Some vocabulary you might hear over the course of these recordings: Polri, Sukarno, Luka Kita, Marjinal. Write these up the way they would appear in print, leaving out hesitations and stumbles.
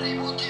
ribu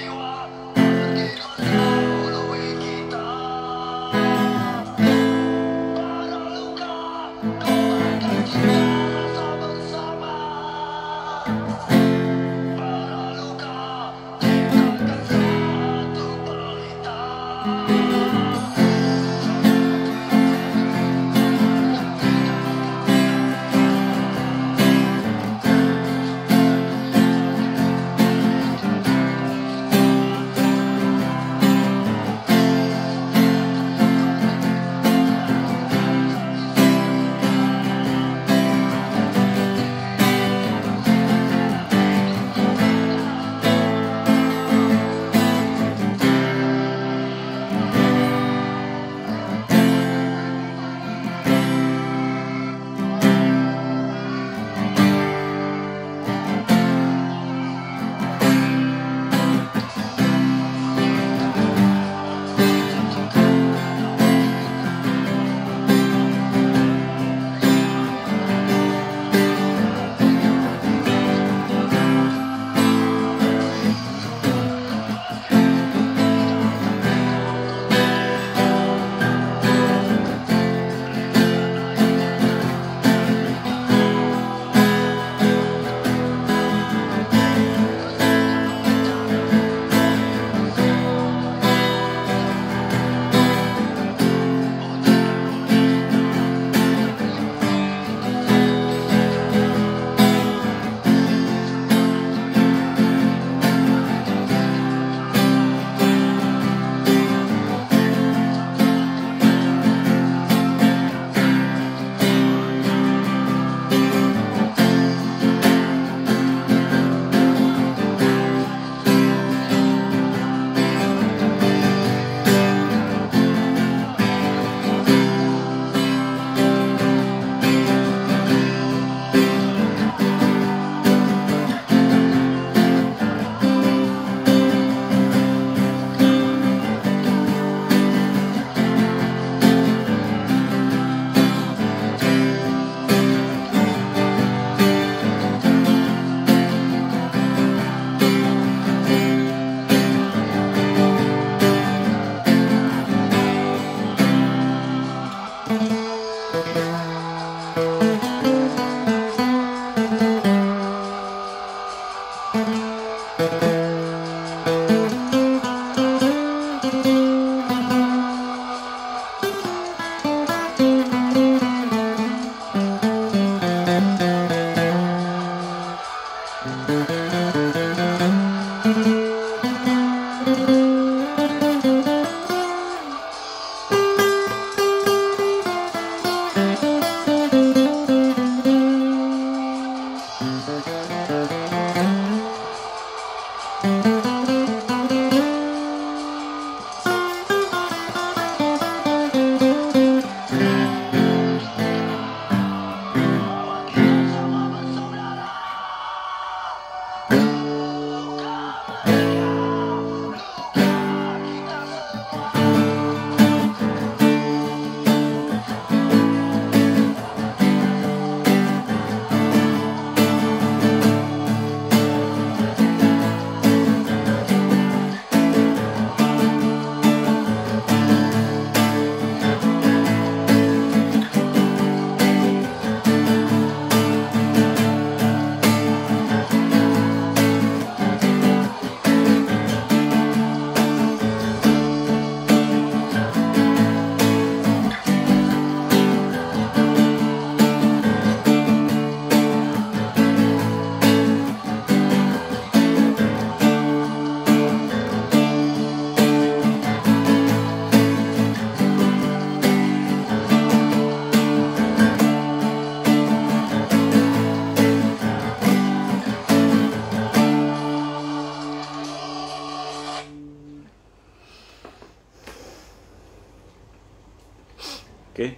Oke.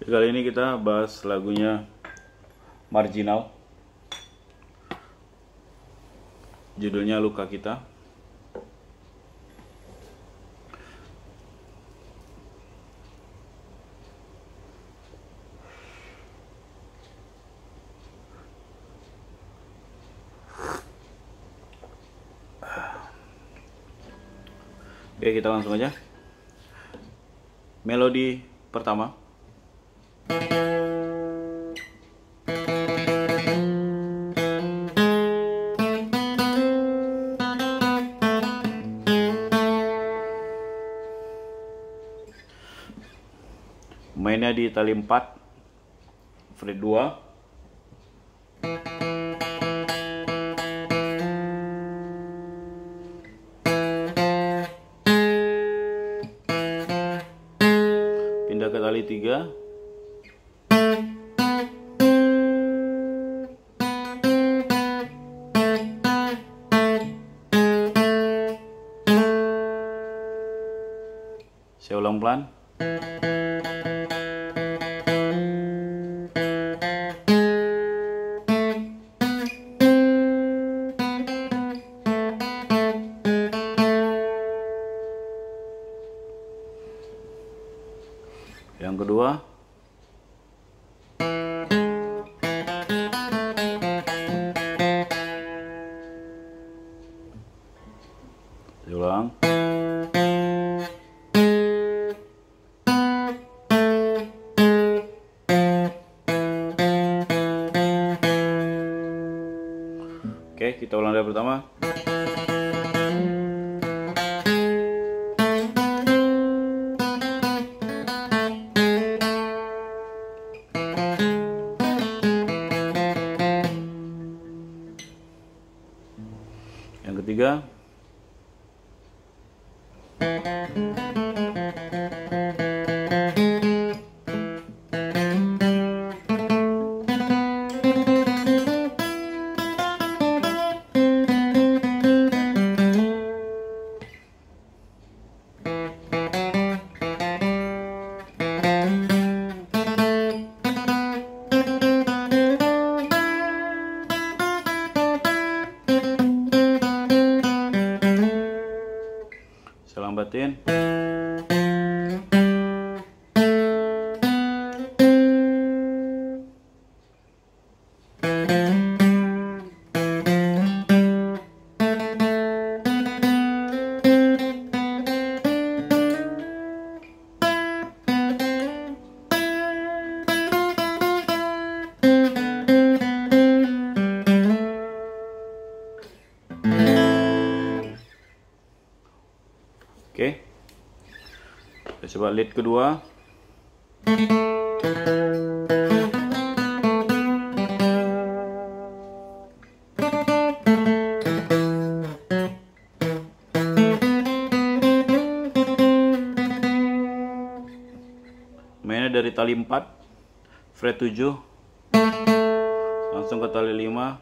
Kali ini kita bahas lagunya Marjinal. Judulnya Luka Kita. Oke, kita langsung aja. Melodi pertama. Mainnya di tali 4, fret 2. Pindah ke tali 3, saya ulang pelan. Yang kedua, ulang. Oke, kita ulang dari pertama. Yang ketiga, saya lambatin. Oke, kita coba lead kedua. Mainnya dari tali 4, fret 7, langsung ke tali 5.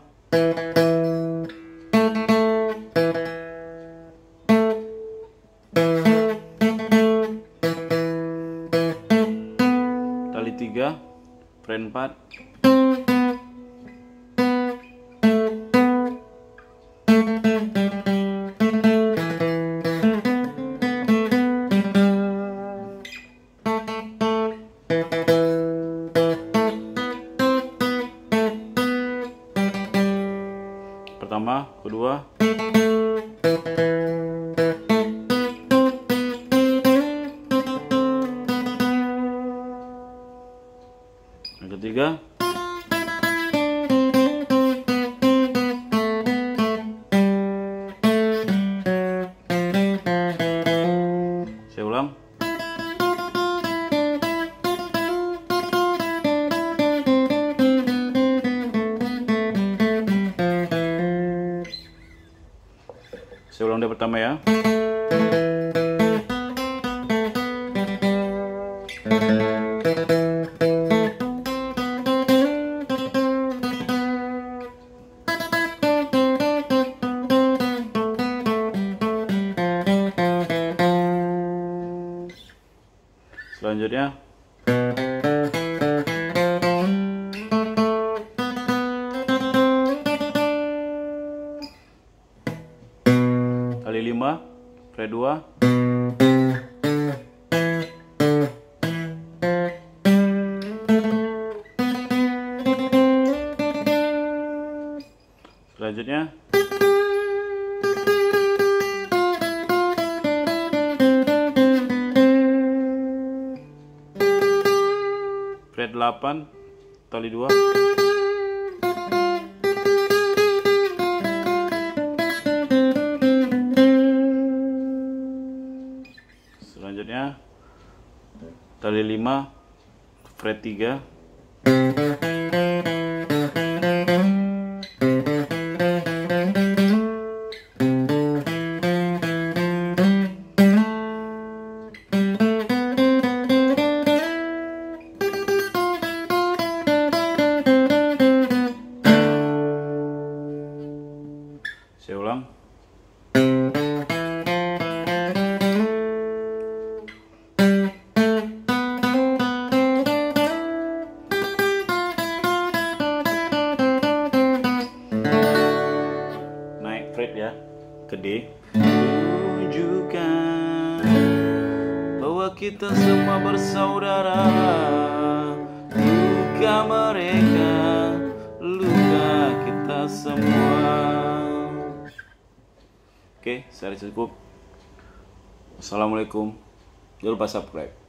Tali 3, fret 4. Pertama, kedua. Yang ketiga, saya ulang. Saya ulang dari pertama ya. selanjutnya tali 5 fret 2 selanjutnya fret 8 tali 2 selanjutnya tali 5 fret 3 ke D. Tunjukkan bahwa kita semua bersaudara. Luka mereka, luka kita semua. Oke, saya cukup. Assalamualaikum. Jangan lupa subscribe.